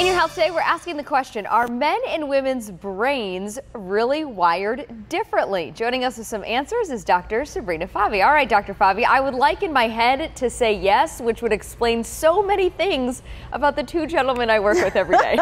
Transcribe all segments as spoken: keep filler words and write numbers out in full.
In your health today, we're asking the question, are men and women's brains really wired differently? Joining us with some answers is Doctor Sabrina Fabi. All right, Doctor Fabi, I would like in my head to say yes, which would explain so many things about the two gentlemen I work with every day.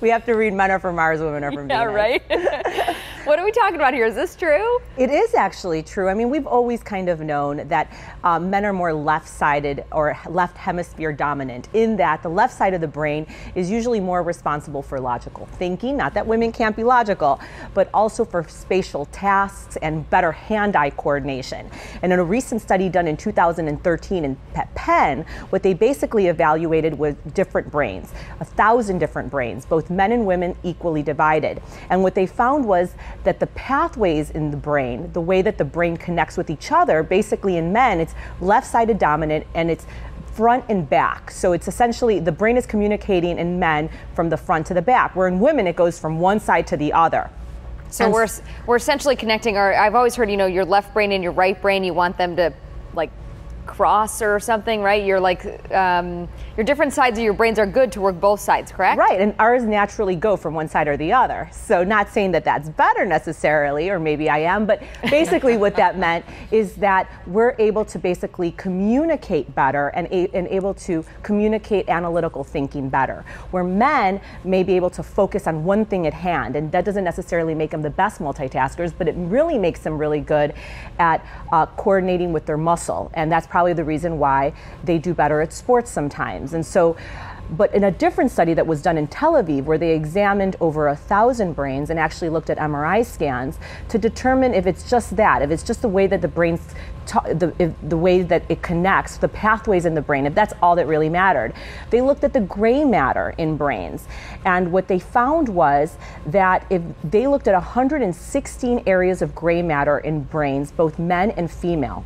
We have to read men are from Mars, women are from Venus. Yeah, right? What are we talking about here? Is this true? It is actually true. I mean, we've always kind of known that uh, men are more left-sided or left hemisphere dominant, in that the left side of the brain is usually more responsible for logical thinking, not that women can't be logical, but also for spatial tasks and better hand-eye coordination. And in a recent study done in two thousand thirteen in Pet Penn, what they basically evaluated was different brains, a thousand different brains, both men and women equally divided. And what they found was that the pathways in the brain, the way that the brain connects with each other, basically in men, it's left-sided dominant and it's front and back. So it's essentially the brain is communicating in men from the front to the back, where in women it goes from one side to the other. So and we're we're essentially connecting our, I've always heard, you know, your left brain and your right brain, you want them to like cross or something, right? You're like, um, your different sides of your brains are good to work both sides, correct? Right, and ours naturally go from one side or the other. So not saying that that's better necessarily, or maybe I am, but basically what that meant is that we're able to basically communicate better and, and able to communicate analytical thinking better, where men may be able to focus on one thing at hand, and that doesn't necessarily make them the best multitaskers, but it really makes them really good at uh, coordinating with their muscle, and that's probably the reason why they do better at sports sometimes. And so, but in a different study that was done in Tel Aviv, where they examined over a thousand brains and actually looked at M R I scans to determine if it's just that, if it's just the way that the brains, the, if the way that it connects, the pathways in the brain, if that's all that really mattered. They looked at the gray matter in brains, and what they found was that if they looked at one hundred sixteen areas of gray matter in brains, both men and female,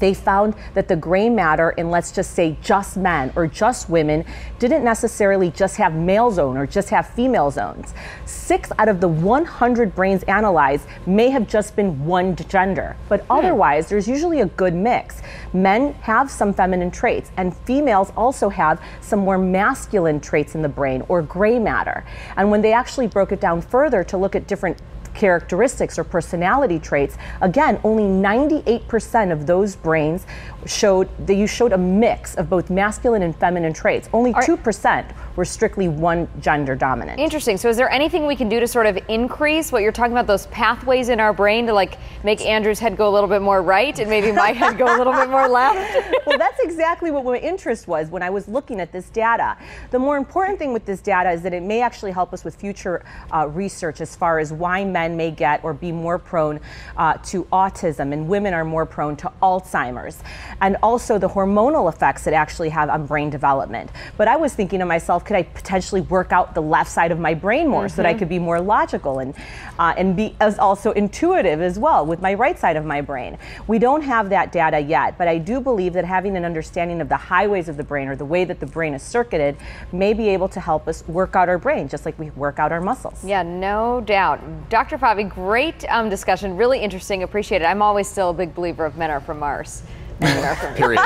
they found that the gray matter in, let's just say, just men or just women didn't necessarily just have male zone or just have female zones. Six out of the one hundred brains analyzed may have just been one gender, but otherwise there's usually a good mix. Men have some feminine traits, and females also have some more masculine traits in the brain or gray matter. And when they actually broke it down further to look at different characteristics or personality traits, again, only ninety-eight percent of those brains showed that you showed a mix of both masculine and feminine traits. Only two percent were strictly one gender dominant. Interesting. So is there anything we can do to sort of increase what you're talking about, those pathways in our brain, to like make Andrew's head go a little bit more right and maybe my head go a little bit more left? Well, that's exactly what my interest was when I was looking at this data. The more important thing with this data is that it may actually help us with future uh, research as far as why men may get or be more prone uh, to autism, and women are more prone to Alzheimer's, and also the hormonal effects that actually have on brain development. But I was thinking to myself, could I potentially work out the left side of my brain more, mm-hmm. so that I could be more logical and uh, and be as also intuitive as well with my right side of my brain? We don't have that data yet, but I do believe that having an understanding of the highways of the brain, or the way that the brain is circuited, may be able to help us work out our brain just like we work out our muscles. Yeah, no doubt. Doctor Doctor Fabi, great um, discussion, really interesting, appreciate it. I'm always still a big believer of men are from Mars. Men are from Mars. Period.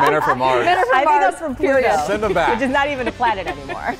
Men are from Mars. Men are from I Mars. Think that's from Pluto. Period. Send them back. Which is not even a planet anymore.